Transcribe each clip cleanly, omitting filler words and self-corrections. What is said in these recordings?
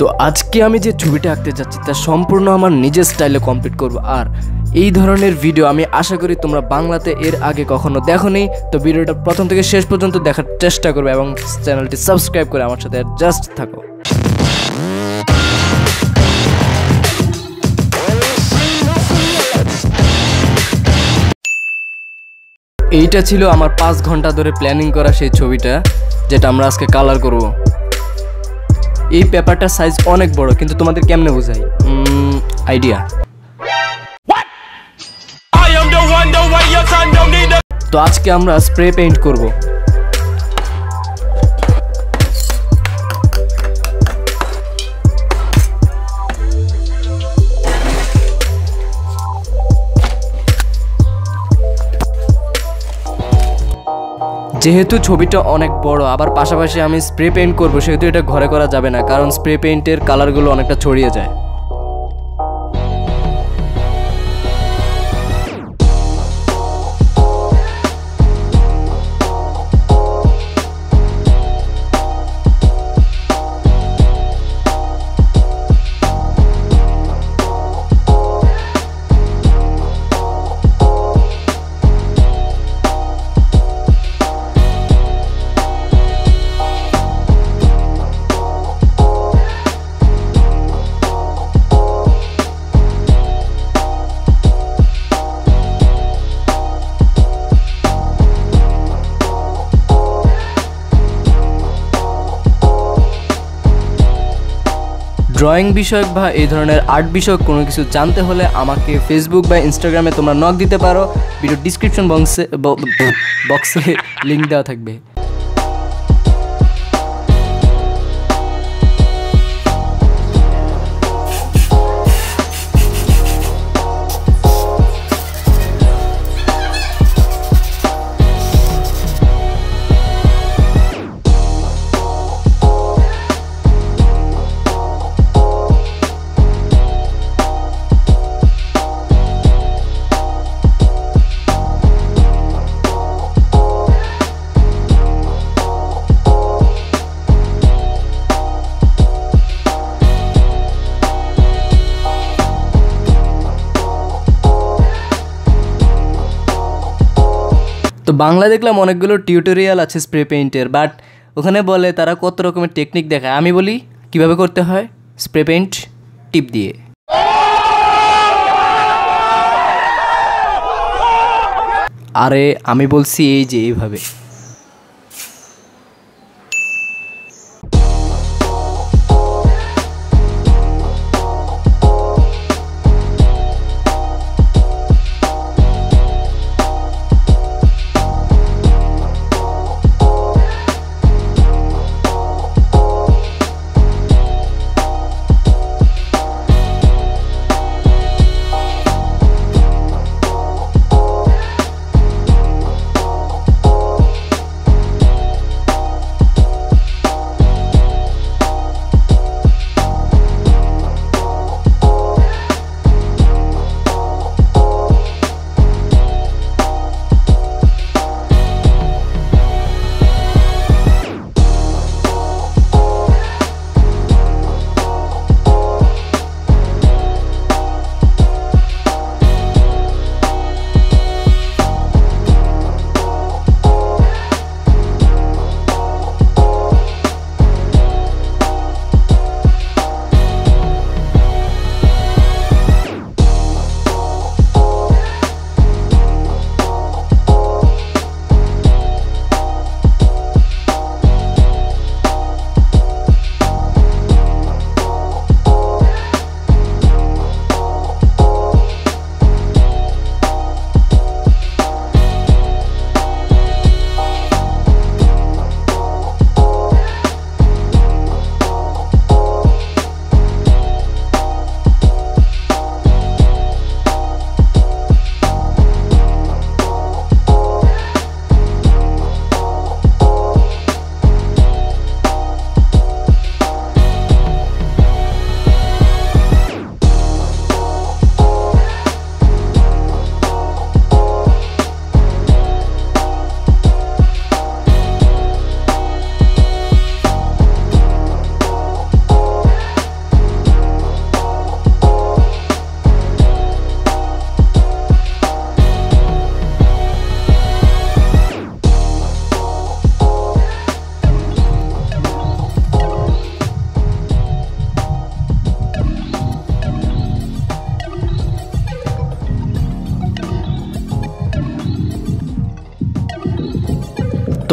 তো আজকে আমি যে ছবিটা আঁকতে যাচ্ছি তা সম্পূর্ণ আমার নিজের স্টাইলে কমপ্লিট করব। আর এই ধরনের ভিডিও আমি আশা করি তোমরা বাংলাতে এর আগে কখনো দেখোনি। তো ভিডিওটা প্রথম থেকে শেষ পর্যন্ত দেখার চেষ্টা করবে এবং চ্যানেলটি সাবস্ক্রাইব করে আমার সাথে অ্যাডজাস্ট থাকো। এইটা ছিল আমার 5 ঘন্টা ধরে প্ল্যানিং করা সেই ছবিটা, যেটা আমরা আজকে কালার করব। এই পেপারটার সাইজ অনেক বড়, কিন্তু তোমাদের কেমনে বোঝাই আইডিয়া। তো আজকে আমরা স্প্রে পেইন্ট করব। যেহেতু ছবিটা অনেক বড়, আবার পাশাপাশি আমি স্প্রে পেইন্ট করবো, সেহেতু এটা ঘরে করা যাবে না, কারণ স্প্রে পেইন্টের কালারগুলো অনেকটা ছড়িয়ে যায়। ড্রয়িং বিষয়ক বা এই ধরনের আর্ট বিষয়ক কোনো কিছু জানতে হলে আমাকে ফেসবুক বা ইনস্টাগ্রামে তোমরা নক দিতে পারো। ভিডিও ডিসক্রিপশন বক্সে লিঙ্ক দেওয়া থাকবে। তো বাংলা দেখলাম অনেকগুলো টিউটোরিয়াল আছে স্প্রে পেইন্টের, বাট ওখানে বলে তারা কত রকমের টেকনিক দেখায়। আমি বলি কিভাবে করতে হয় স্প্রে পেইন্ট টিপ দিয়ে। আরে আমি বলছি এই যে এইভাবে।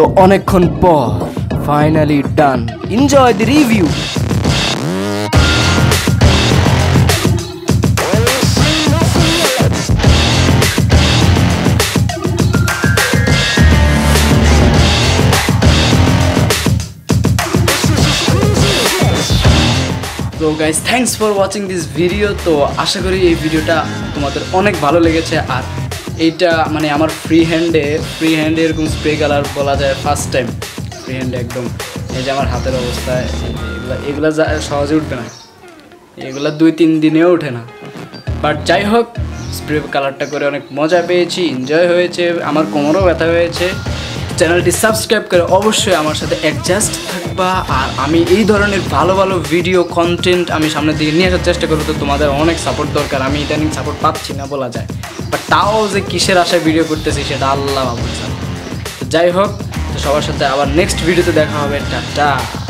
So অনেকক্ষণ পর finally done. Enjoy the review. So guys, thanks for watching this video. তো আশা করি এই ভিডিওটা তোমাদের অনেক ভালো লেগেছে আর এটা মানে আমার ফ্রি হ্যান্ডে এরকম স্প্রে কালার বলা যায় ফার্স্ট টাইম ফ্রি হ্যান্ডে একদম এই যে আমার হাতের অবস্থা এগুলা সহজে উঠবে না এগুলা 2-3 দিনেও ওঠে না বাট যাই হোক স্প্রে কালারটা করে অনেক মজা পেয়েছি এনজয় হয়েছে আমার কোমরও ব্যথা হয়েছে চ্যানেলটি সাবস্ক্রাইব করে অবশ্যই আমার সাথে অ্যাডজাস্ট থাকবা আর আমি এই ধরনের ভালো ভালো ভিডিও কন্টেন্ট আমি সামনের দিকে নিয়ে আসার চেষ্টা করব তো তোমাদের অনেক সাপোর্ট দরকার আমি ইদানিং সাপোর্ট পাচ্ছি না বলা যায় বাট তাও যে কিসের আশায় ভিডিও করতেছি সেটা আল্লাহ ভালো জানে তো যাই হোক তো সবার সাথে আবার নেক্সট ভিডিওতে দেখা হবে টাটা